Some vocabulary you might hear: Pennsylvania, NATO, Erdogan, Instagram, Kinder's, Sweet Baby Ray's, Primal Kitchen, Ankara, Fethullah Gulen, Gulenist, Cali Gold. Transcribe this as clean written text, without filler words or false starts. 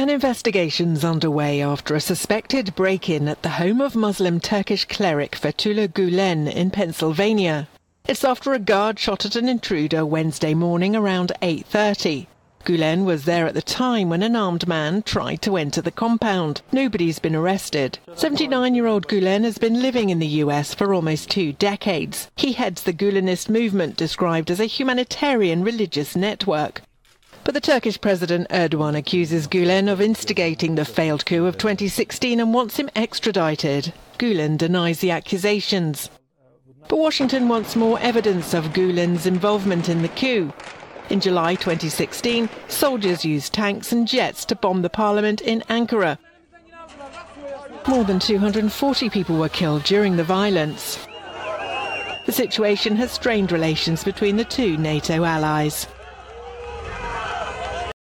An investigation's underway after a suspected break-in at the home of Muslim Turkish cleric Fethullah Gulen in Pennsylvania. It's after a guard shot at an intruder Wednesday morning around 8:30. Gulen was there at the time when an armed man tried to enter the compound. Nobody's been arrested. 79-year-old Gulen has been living in the US for almost 2 decades. He heads the Gulenist movement, described as a humanitarian religious network. But the Turkish President Erdogan accuses Gulen of instigating the failed coup of 2016 and wants him extradited. Gulen denies the accusations. But Washington wants more evidence of Gulen's involvement in the coup. In July 2016, soldiers used tanks and jets to bomb the parliament in Ankara. More than 240 people were killed during the violence. The situation has strained relations between the 2 NATO allies.